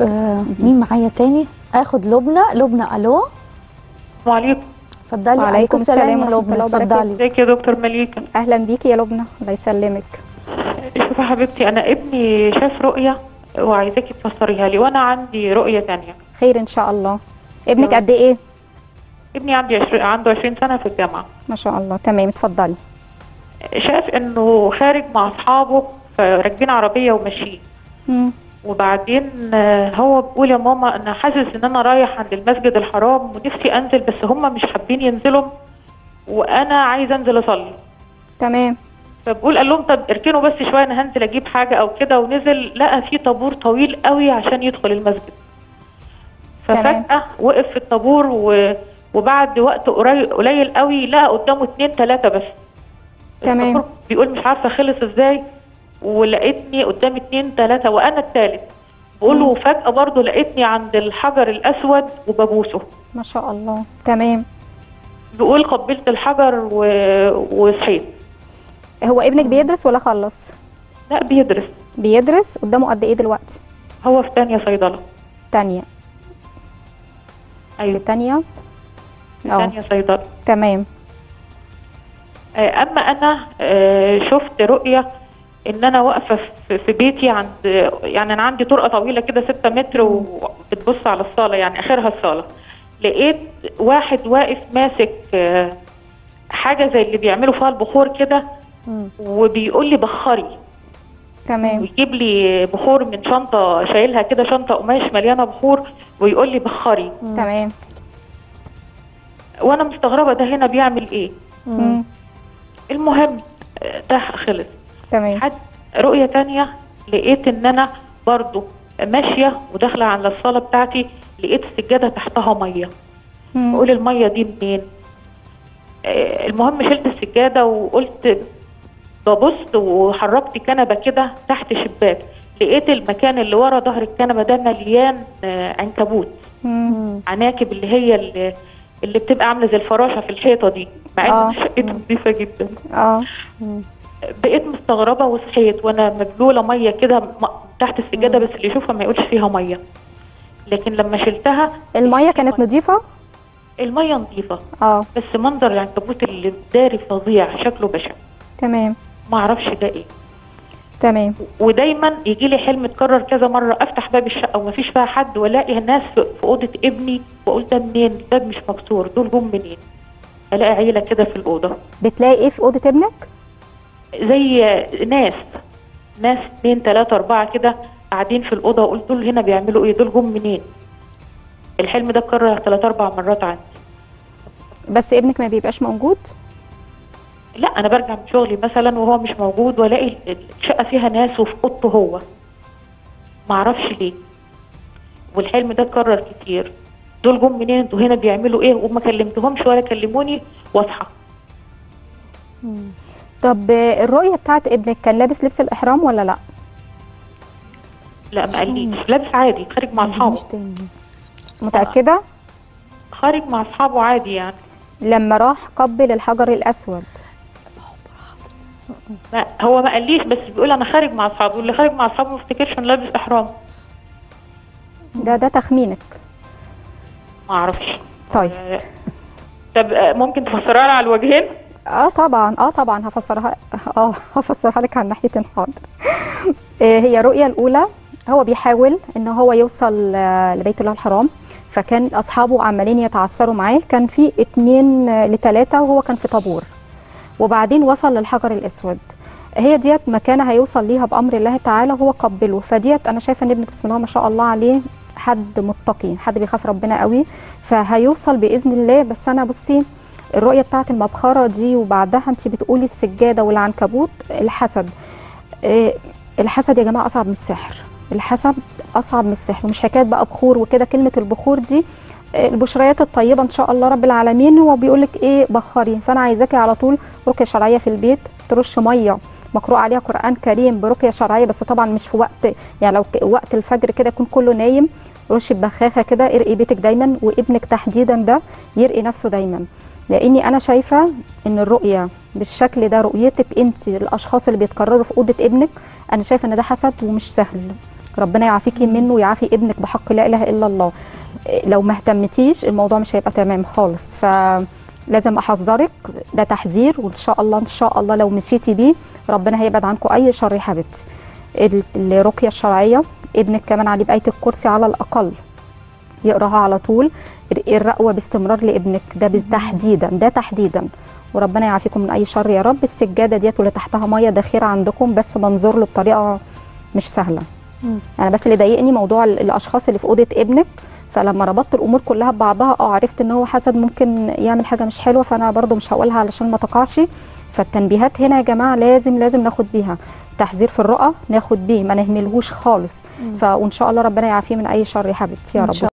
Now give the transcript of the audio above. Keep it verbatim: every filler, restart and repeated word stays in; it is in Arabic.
مين معايا تاني؟ اخد لبنى. لبنى الو. وعليكم. اتفضلي. وعليكم السلام يا لبنى. اتفضلي. ازيك يا دكتور مليكه؟ اهلا بيكي يا لبنى، الله يسلمك. شوفي يا حبيبتي، انا ابني شاف رؤيه وعايزاكي تفسريها لي، وانا عندي رؤيه ثانيه. خير ان شاء الله. ابنك قد ايه؟ ابني عندي عشر... عنده عشرين سنه في الجامعه. ما شاء الله، تمام. اتفضلي. شاف انه خارج مع اصحابه راكبين عربيه وماشيين، وبعدين هو بيقول يا ماما انا حاسس ان انا رايح عند المسجد الحرام ونفسي انزل، بس هم مش حابين ينزلوا وانا عايز انزل اصلي. تمام. فبقول قال لهم طب اركنوا بس شويه انا هنزل اجيب حاجه او كده، ونزل لقى في طابور طويل قوي عشان يدخل المسجد. ففجاه وقف في الطابور و... وبعد وقت قليل قوي لقى قدامه اتنين تلاته بس. تمام. بيقول مش عارفه خلص ازاي، ولقيتني قدام اتنين تلاته وانا التالت. بقول له فجاه برضه لقيتني عند الحجر الاسود وببوسه. ما شاء الله، تمام. بيقول قبلت الحجر و... وصحيت. هو ابنك بيدرس ولا خلص؟ لا بيدرس. بيدرس. قدامه قد ايه دلوقتي؟ هو في تانية صيدله. تانية. ايوه. تانية. تانية صيدله. تمام. اما انا شفت رؤيه ان انا واقفه في بيتي عند، يعني انا عندي طرقه طويله كده ستة متر وبتبص على الصاله، يعني اخرها الصاله. لقيت واحد واقف ماسك حاجه زي اللي بيعملوا فيها البخور كده، وبيقول لي بخري. تمام. ويجيب لي بخور من شنطه شايلها كده، شنطه قماش مليانه بخور، ويقول لي بخري. تمام. وانا مستغربه ده هنا بيعمل ايه؟ مم. المهم ده خلص. تمام. حد رؤيه ثانيه لقيت ان انا برضو ماشيه وداخله على الصاله بتاعتي، لقيت السجاده تحتها ميه. بقول الميه دي منين؟ آه المهم شلت السجاده وقلت ببص، وحركت كنبه كده تحت شباك، لقيت المكان اللي ورا ظهر الكنبه ده مليان آه عنكبوت. مم. عناكب اللي هي اللي اللي بتبقى عامله زي الفراشه في الحيطه دي، مع ان شقتي نظيفه جدا. اه. بقيت مستغربه وصحيت وانا مبلوله ميه كده تحت السجاده، بس اللي يشوفها ما يقولش فيها ميه. لكن لما شلتها الميه كانت نظيفه؟ الميه نظيفه. اه. بس منظر العنكبوت اللي داري فظيع، شكله بشع. تمام. ما اعرفش ده ايه. تمام. ودايما يجي لي حلم اتكرر كذا مره، افتح باب الشقه ومفيش فيها حد، والاقي الناس في اوضه ابني، واقول ده منين؟ الباب مش مكسور، دول جم منين؟ الاقي عيله كده في الاوضه. بتلاقي ايه في اوضه ابنك؟ زي ناس ناس اتنين تلاته اربعه كده قاعدين في الاوضه، واقول دول هنا بيعملوا ايه؟ دول جم منين؟ الحلم ده اتكرر ثلاث اربع مرات عندي. بس ابنك ما بيبقاش موجود؟ لا انا برجع من شغلي مثلا وهو مش موجود، والاقي الشقه فيها ناس وفي اوضته هو. معرفش ليه. والحلم ده اتكرر كتير. دول جم منين؟ انتوا هنا بيعملوا ايه؟ وما كلمتهمش ولا كلموني، واصحى. طب الرؤيه بتاعت ابنك كان لابس لبس الاحرام ولا لا؟ لا ما قاليش، لابس عادي خارج مع اصحابه. متاكده؟ خارج مع اصحابه عادي يعني. لما راح قبل الحجر الاسود لا هو ما قاليش، بس بيقول انا خارج مع اصحابي، واللي خارج مع اصحابه ما افتكرش انه لابس احرام. ده ده تخمينك؟ ما اعرفش. طيب. طب ممكن تفسرها لي على الوجهين؟ اه طبعا، اه طبعا هفسرها، اه هفسرها لك على ناحيتين. حاضر. هي الرؤيه الاولى هو بيحاول ان هو يوصل لبيت الله الحرام، فكان اصحابه عمالين يتعثروا معاه، كان في اتنين لتلاته وهو كان في طابور، وبعدين وصل للحجر الاسود. هي ديت مكانه هيوصل ليها بامر الله تعالى، وهو قبله. فديت انا شايفه ان ابنك بسم الله ما شاء الله عليه حد متقي، حد بيخاف ربنا قوي، فهيوصل باذن الله. بس انا بصي الرؤيه بتاعت المبخره دي وبعدها انت بتقولي السجاده والعنكبوت، الحسد. إيه الحسد يا جماعه؟ اصعب من السحر. الحسد اصعب من السحر، ومش حكايه بقى بخور وكده. كلمه البخور دي البشريات الطيبه ان شاء الله رب العالمين، هو بيقول لك ايه؟ بخري. فانا عايزاكي على طول رقيه شرعيه في البيت، ترش ميه مقروء عليها قران كريم برقيه شرعيه، بس طبعا مش في وقت، يعني لو وقت الفجر كده يكون كله نايم، رش ببخاخه كده، ارقي بيتك دايما، وابنك تحديدا ده يرقي نفسه دايما. لاني انا شايفه ان الرؤيه بالشكل ده، رؤيتك انت للاشخاص اللي بيتكرروا في اوضه ابنك، انا شايفه ان ده حسد ومش سهل. ربنا يعافيكي منه ويعافي ابنك بحق لا اله الا الله. لو ما اهتمتيش الموضوع مش هيبقى تمام خالص، فلازم احذرك، ده تحذير. وان شاء الله ان شاء الله لو مشيتي بيه ربنا هيبعد عنكم اي شر يا حبيبتي. الرقيه الشرعيه ابنك كمان عليه بآية الكرسي على الاقل يقراها على طول، الرقوه باستمرار لابنك، ده تحديدا ده تحديدا، وربنا يعافيكم من اي شر يا رب. السجاده ديت واللي تحتها ميه ده خير عندكم، بس بنظر له بطريقه مش سهله. انا يعني بس اللي ضايقني موضوع الاشخاص اللي في اوضه ابنك، فلما ربطت الامور كلها ببعضها اه عرفت ان هو حسد ممكن يعمل حاجه مش حلوه، فانا برده مش هقولها علشان ما تقعش. فالتنبيهات هنا يا جماعه لازم لازم ناخد بيها، تحذير في الرؤى ناخد بيه، ما نهملهوش خالص. فان شاء الله ربنا يعافيه من اي شر يا حبيبتي يا رب.